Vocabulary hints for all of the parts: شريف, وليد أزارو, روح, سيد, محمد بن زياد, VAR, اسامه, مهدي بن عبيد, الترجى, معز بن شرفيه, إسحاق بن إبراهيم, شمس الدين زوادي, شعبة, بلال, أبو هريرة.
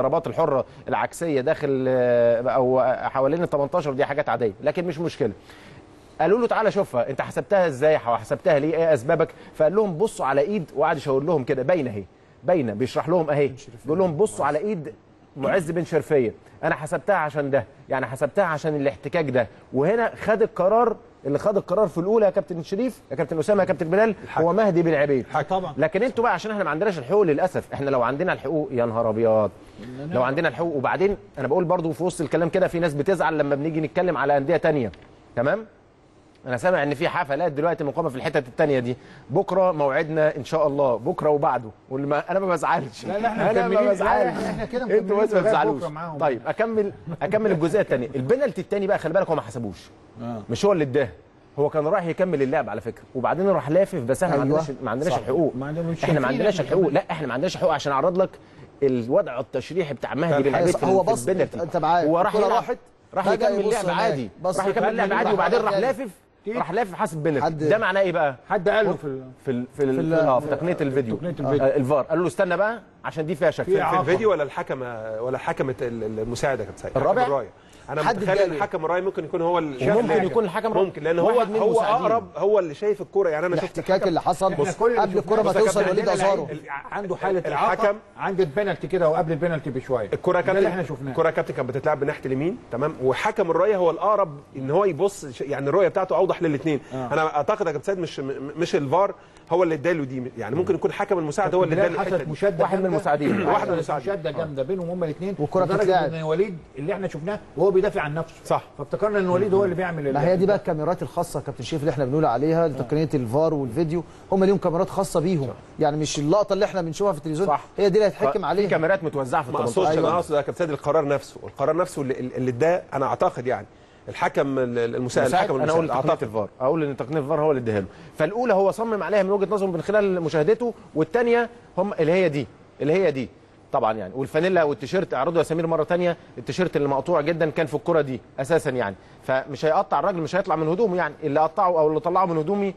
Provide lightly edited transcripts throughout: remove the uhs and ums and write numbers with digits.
الضربات الحرة العكسية داخل أو حوالين ال 18 دي حاجات عادية، لكن مش مشكلة. قالوا له تعالى شوفها، أنت حسبتها إزاي؟ حسبتها ليه؟ إيه أسبابك؟ فقال لهم بصوا على إيد، وقعد يشاور لهم كده باينة أهي، باينة، بيشرح لهم أهي، بيقول لهم بصوا على إيد معز بن شرفيه، أنا حسبتها عشان ده، يعني حسبتها عشان الاحتكاك ده، وهنا خد القرار اللي خد القرار في الاولى يا كابتن شريف يا كابتن اسامه يا كابتن بلال هو مهدي بن عبيد. طبعا. لكن انتوا بقى عشان احنا ما عندناش الحقوق للاسف، احنا لو عندنا الحقوق يا نهار ابيض، لو عندنا الحقوق. وبعدين انا بقول برضو في وسط الكلام كده في ناس بتزعل لما بنيجي نتكلم على انديه ثانيه، تمام؟ انا سامع ان في حفلات دلوقتي مقامه في الحتت الثانيه دي، بكره موعدنا ان شاء الله، بكره وبعده، انا ما بزعلش، انا ما بزعلش، انتوا بس ما تزعلوش. طيب اكمل الجزئيه الثانيه. البنالتي الثاني بقى خلي بالك هو ما حسبوش، مش هو اللي اداه، هو كان رايح يكمل اللعب على فكره، وبعدين راح لافف، بس احنا ما عندناش الحقوق، احنا ما عندناش الحقوق، لا احنا ما عندناش الحقوق عشان اعرض لك الوضع التشريحي بتاع مهدي بن عبيد. هو بص انت معايا، راح يكمل لعب عادي، وبعدين راح لافف، حاسب بنالتي. ده معناه ايه بقى؟ حد قال له في تقنيه الفيديو، الفار، قالوا له استنى بقى عشان دي فيها شك في الفيديو، ولا الحكم المساعد يا كابتن سيد الرابع. انا متخيل الحكم الراي ممكن يكون هو الشاف، ممكن يكون الحكم ممكن، لان هو اقرب، هو اللي شايف الكوره. يعني انا شفت الاحتكاك اللي حصل قبل الكوره ما توصل لوليد ازارو، عنده حاله الحكم عنده البنالتي كده، وقبل البنالتي بشويه الكوره كابتن كانت بتتلعب من ناحيه اليمين، تمام، وحكم الراي هو الاقرب ان هو يبص، يعني الرؤيه بتاعته اوضح للاثنين. انا اعتقد يا كابتن سيد مش الفار هو اللي اداله دي، يعني ممكن يكون الحكم المساعد هو اللي اداله. حصلت مشاده، واحد من المساعدين، مشاده جامده بينهم هما الاثنين، والكوره بتتلعب ان وليد اللي احنا شفناه بيدافع عن نفسه، صح، فافتكرنا ان وليد هو اللي بيعمل. ما هي دي بقى الكاميرات الخاصه كابتن شريف اللي احنا بنقول عليها لتقنيه الفار والفيديو، هم ليهم كاميرات خاصه بيهم، صح. يعني مش اللقطه اللي احنا بنشوفها في التلفزيون، صح. هي دي اللي هيتحكم عليها، كاميرات متوزعه في التلفزيون. انا اقصد يا كابتن القرار نفسه، اللي اداه انا اعتقد يعني الحكم المساعد، انا اقول اعطاك الفار، اقول ان تقنيه الفار هو اللي اداها له. فالاولى هو صمم عليها من وجهه نظره من خلال مشاهدته، والثانيه هم اللي هي دي طبعا يعني. والفانيلا والتيشيرت اعرضوا يا سمير مره ثانيه، التيشيرت اللي مقطوع جدا كان في الكره دي اساسا يعني، فمش هيقطع الراجل، مش هيطلع من هدومه يعني. اللي قطعه او اللي طلعه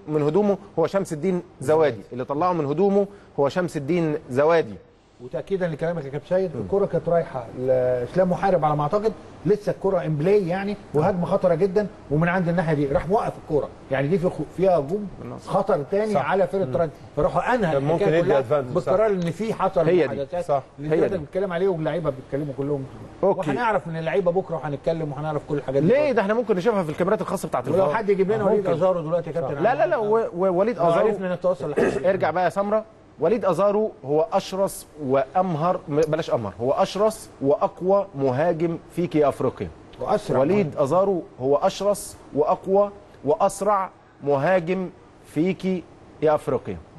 من هدومه هو شمس الدين زوادي، اللي طلعه من هدومه هو شمس الدين زوادي. وتاكيدا لكلامك يا كابتن سيد، الكره كانت رايحه لاسلام محارب على ما اعتقد، لسه الكره ان بلاي يعني، وهجمه خطره جدا، ومن عند الناحيه دي راح موقف الكره، يعني دي فيها هجوم خطر ثاني على فرقه ترجي، فراحوا انهى الحكايه كلها بالقرار ان في حصل حدثات اللي احنا بنتكلم عليه، واللعيبه بيتكلموا كلهم، وهنعرف من اللعيبه بكره، وهنتكلم وهنعرف كل الحاجات دي. ليه ده احنا ممكن نشوفها في الكاميرات الخاصه بتاعت الفار. ولو حد يجيب لنا وليد ازارو دلوقتي يا كابتن، لا وليد ازارو عرفنا نتواصل. ارجع بقى يا سمره، وليد أزارو هو أشرس وأمهر، بلاش أمهر، هو أشرس وأقوى مهاجم في أفريقيا. وليد أزارو هو أشرس وأقوى وأسرع مهاجم في أفريقيا.